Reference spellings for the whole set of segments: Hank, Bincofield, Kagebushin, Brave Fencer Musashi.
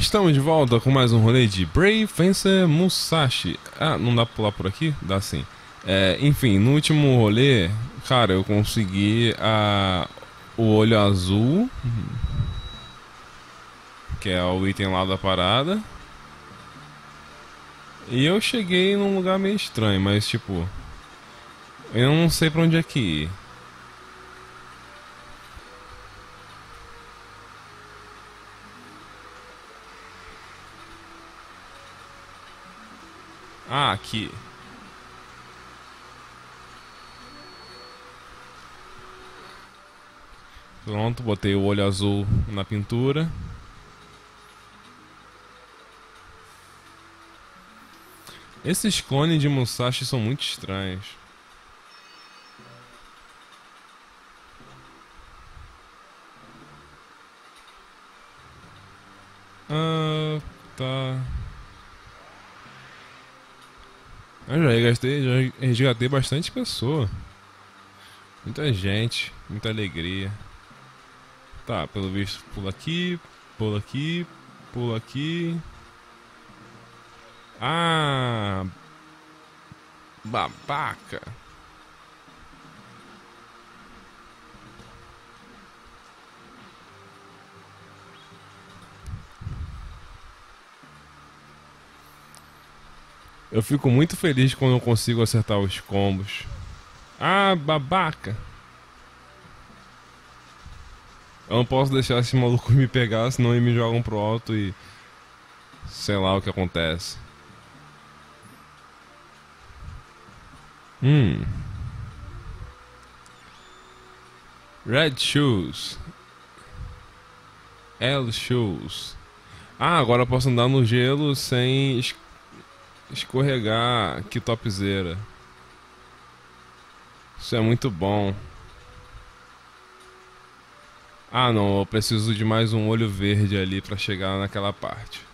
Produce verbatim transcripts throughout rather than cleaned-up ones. Estamos de volta com mais um rolê de Brave Fencer Musashi. Ah, não dá pra pular por aqui? Dá sim. É, enfim, no último rolê, cara, eu consegui a... o olho azul, que é o item lá da parada. E eu cheguei num lugar meio estranho, mas tipo, eu não sei pra onde é que ir. Ah, aqui. Pronto, botei o olho azul na pintura. Esses clones de Musashi são muito estranhos. Ah, tá. Eu já resgatei, já resgatei bastante pessoa. Muita gente, muita alegria. Tá, pelo visto pula aqui, pula aqui, pula aqui. Ah, babaca. Eu fico muito feliz quando eu consigo acertar os combos. Ah, babaca! Eu não posso deixar esse maluco me pegar, senão eles me jogam pro alto e... sei lá o que acontece. Hum... Red Shoes. L Shoes. Ah, agora eu posso andar no gelo sem... escorregar, que topzera. Isso é muito bom. Ah não, eu preciso de mais um olho verde ali pra chegar naquela parte.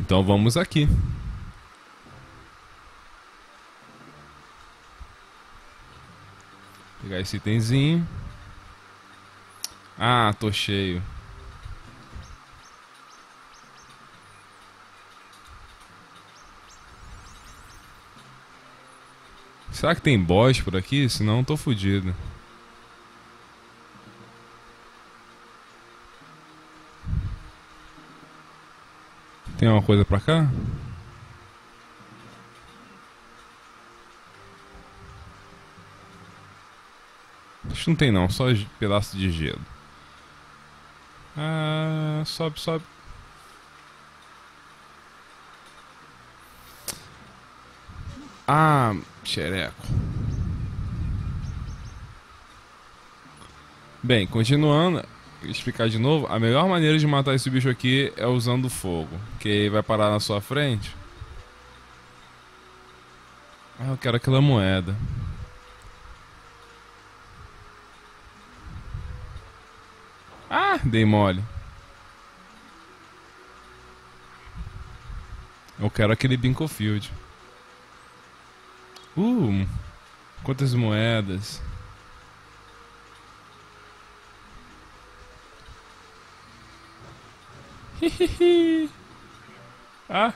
Então vamos aqui. Pegar esse itemzinho. Ah, tô cheio. Será que tem boss por aqui? Senão eu tô fudido. Tem alguma coisa pra cá? Acho que não tem não, só pedaço de gelo. Ah, sobe, sobe. Ah, xereco. Bem, continuando, vou explicar de novo. A melhor maneira de matar esse bicho aqui é usando fogo, que ele vai parar na sua frente. Ah, eu quero aquela moeda. Ah, dei mole. Eu quero aquele Bincofield. Uh, quantas moedas. Hihihi. Ah.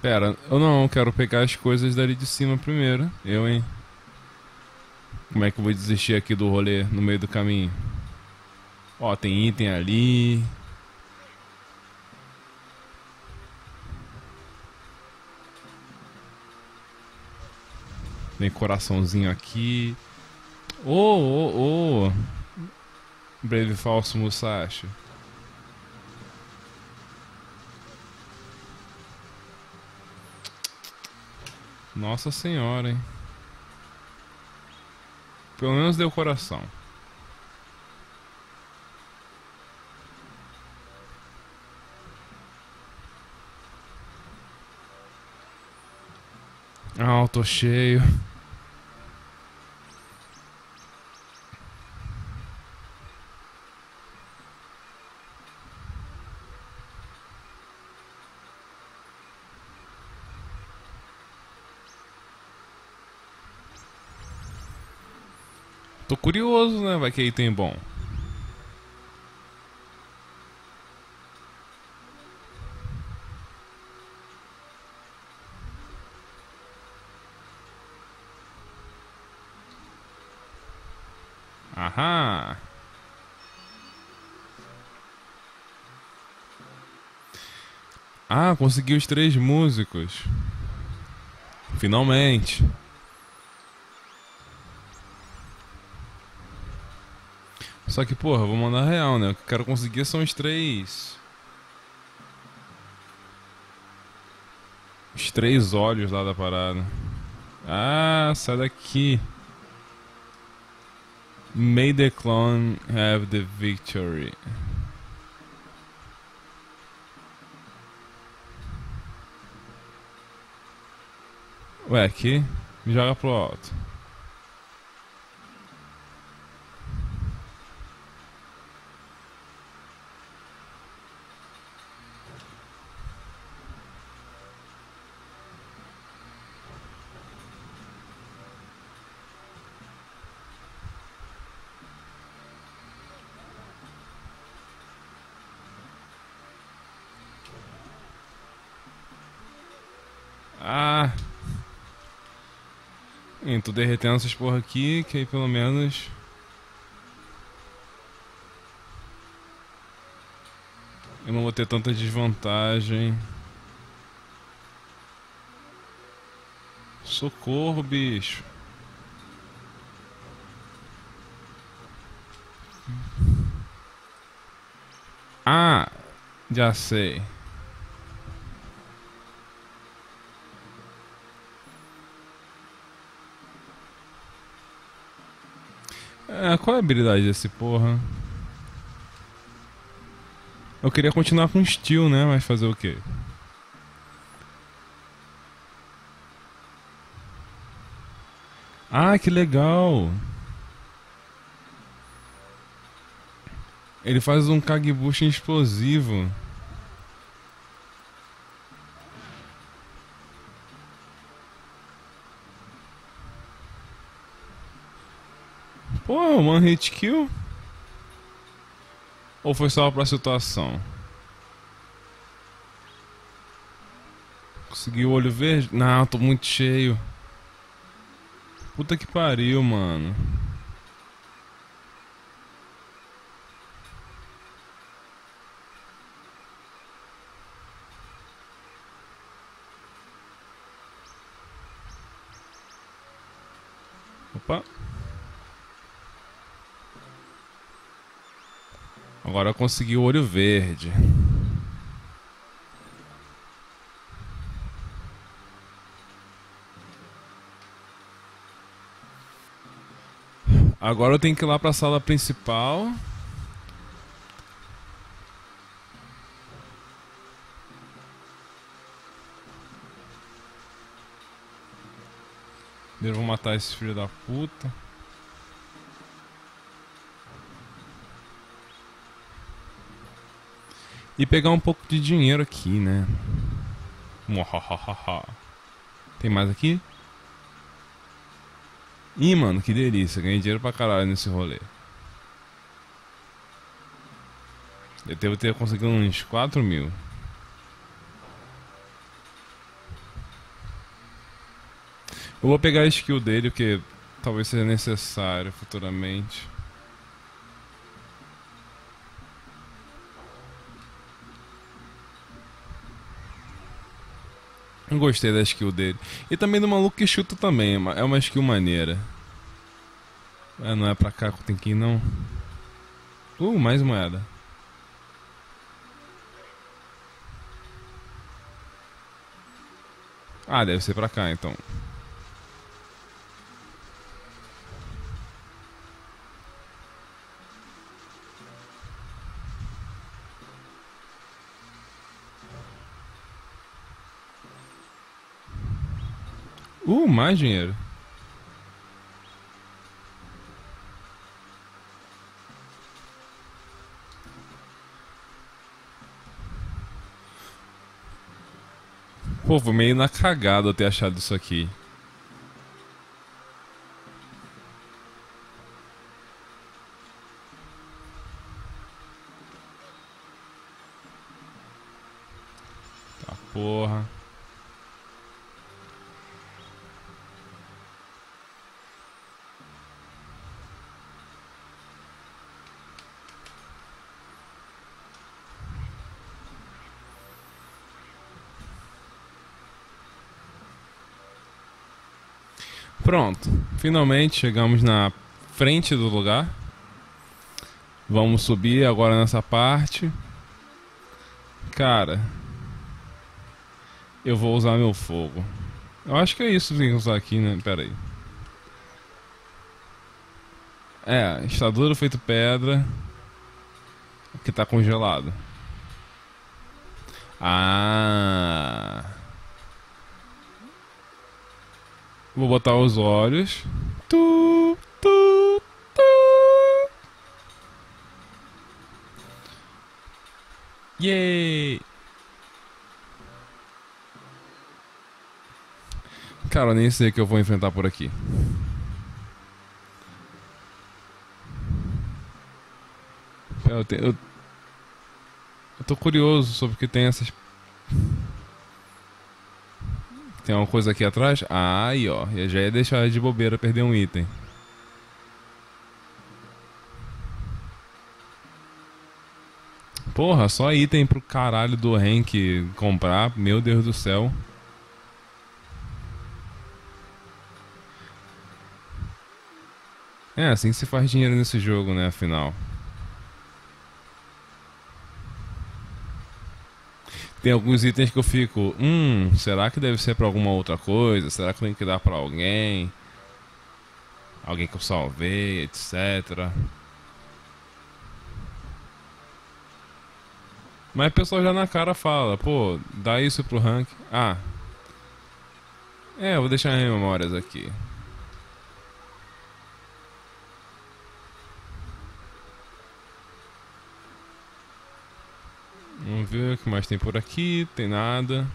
Pera, eu não quero pegar as coisas dali de cima primeiro. Eu, hein? Como é que eu vou desistir aqui do rolê no meio do caminho? Ó, tem item ali. Tem coraçãozinho aqui. Ô, ô, ô! Brave Fencer Musashi. Nossa senhora, hein? Pelo menos deu coração. Ah, eu tô cheio. Tô curioso, né? Vai que aí tem bom. Aham. Ah, consegui os três músicos. Finalmente. Só que, porra, vou mandar real, né? O que eu quero conseguir são os três... Os três olhos lá da parada. Ah, sai daqui. May the clone have the victory. Ué, aqui me joga pro alto. Ah! E tô derretendo essas porra aqui, que aí pelo menos... eu não vou ter tanta desvantagem. Socorro, bicho. Ah! Já sei. É, qual é a habilidade desse porra? Eu queria continuar com estilo, né? Mas fazer o quê? Ah, que legal! Ele faz um Kagebushin explosivo. Pô, one hit kill? Ou foi só pra situação? Consegui o olho verde? Não, tô muito cheio. Puta que pariu, mano. Opa. Agora eu consegui o olho verde. Agora eu tenho que ir lá para a sala principal. Devo matar esse filho da puta. E pegar um pouco de dinheiro aqui, né? Tem mais aqui? Ih, mano, que delícia. Ganhei dinheiro pra caralho nesse rolê. Eu devo ter conseguido uns quatro mil. Eu vou pegar a skill dele, porque talvez seja necessário futuramente. Gostei da skill dele. E também do maluco que chuta também. É uma skill maneira. É, não é pra cá que tem que ir, não. Uh, mais moeda. Ah, deve ser pra cá, então. Uh, mais dinheiro. Pô, vou meio na cagada eu ter achado isso aqui. porra. Pronto, finalmente chegamos na frente do lugar. Vamos subir agora nessa parte. Cara, eu vou usar meu fogo. Eu acho que é isso que tem que usar aqui, né? Pera aí. É, está duro feito pedra. Que tá congelado. Ah... Vou botar os olhos. Tu, tu, tu. Yay! Cara, eu nem sei o que eu vou enfrentar por aqui. Eu, tenho, eu, eu tô curioso sobre o que tem essas... Tem uma coisa aqui atrás? Ah, aí ó, eu já ia deixar de bobeira perder um item. Porra, só item pro caralho do Hank comprar, meu Deus do céu. É assim que se faz dinheiro nesse jogo, né, afinal. Tem alguns itens que eu fico, hum, será que deve ser pra alguma outra coisa? Será que eu tenho que dar pra alguém? Alguém que eu salvei, etcétera. Mas o pessoal já na cara fala, pô, dá isso pro Hank. Ah. É, eu vou deixar as memórias aqui. Vamos ver o que mais tem por aqui, tem nada.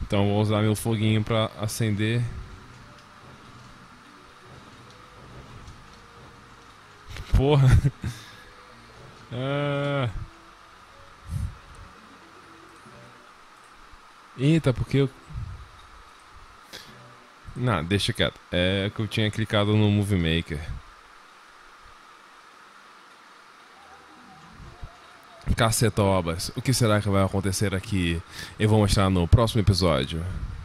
Então vou usar meu foguinho para acender. Porra. Ah. Eita, porque eu... Não, deixa quieto. É que eu tinha clicado no Movie Maker. Cacetobas, o que será que vai acontecer aqui? Eu vou mostrar no próximo episódio.